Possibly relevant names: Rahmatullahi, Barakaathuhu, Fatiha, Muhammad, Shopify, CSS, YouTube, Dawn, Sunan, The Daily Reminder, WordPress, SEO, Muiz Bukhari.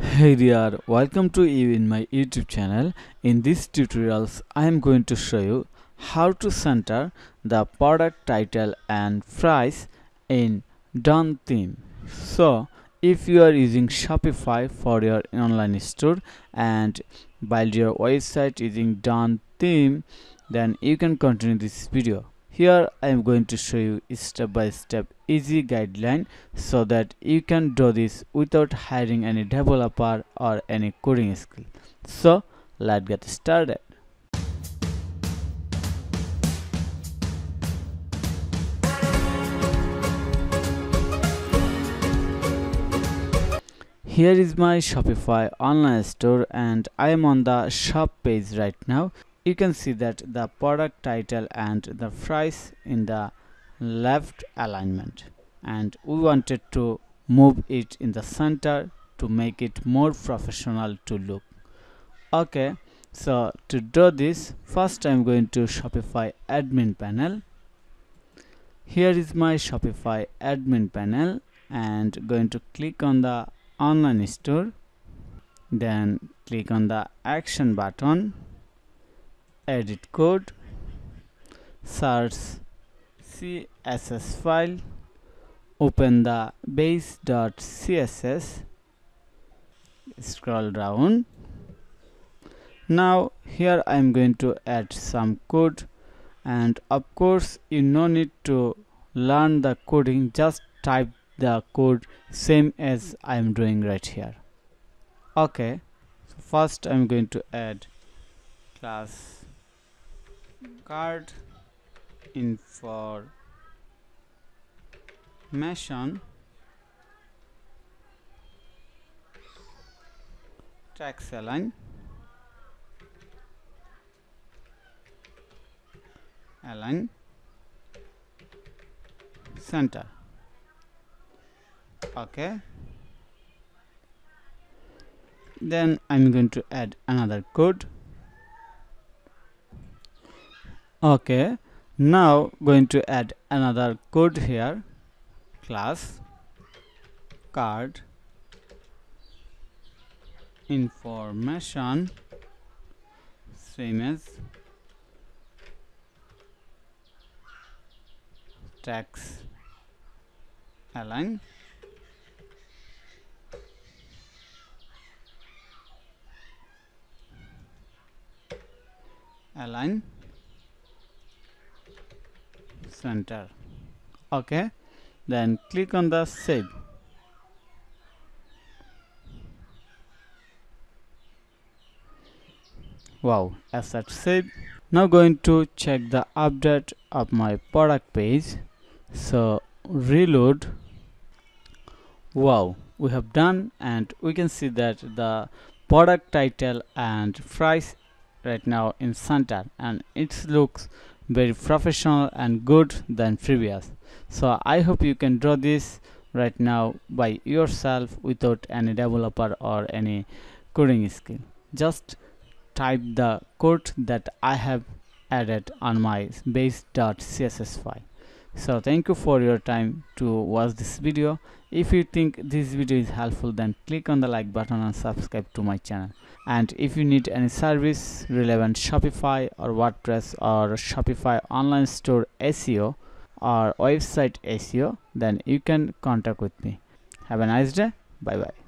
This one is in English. Hey there, welcome to you in my YouTube channel. In these tutorials I am going to show you how to center the product title and price in Dawn theme. So if you are using Shopify for your online store and build your website using Dawn theme, then you can continue this video. Here I am going to show you step by step easy guideline so that you can do this without hiring any developer or any coding skill. So let's get started. Here is my Shopify online store and I am on the shop page right now. You can see that the product title and the price in the left alignment, and we wanted to move it in the center to make it more professional to look. Okay, so to do this, first I'm going to Shopify admin panel. Here is my Shopify admin panel and going to click on the online store, then click on the action button, edit code, search CSS file, open the base.css, scroll down. Now here I am going to add some code, and of course you no need to learn the coding, just type the code same as I am doing right here. Okay, so first I am going to add class card information text align center. Okay, then I'm going to add another code. Okay, now going to add another code here, class card information same as text align center. Okay, then click on the save. Wow, asset save. Now going to check the update of my product page. So reload. Wow, we have done, and we can see that the product title and price right now in center, and it looks very professional and good than previous. So I hope you can draw this right now by yourself without any developer or any coding skill. Just type the code that I have added on my base.css file. So thank you for your time to watch this video. If you think this video is helpful, then click on the like button and subscribe to my channel. And if you need any service relevant Shopify or WordPress or Shopify online store SEO or website SEO, then you can contact with me. Have a nice day. Bye bye.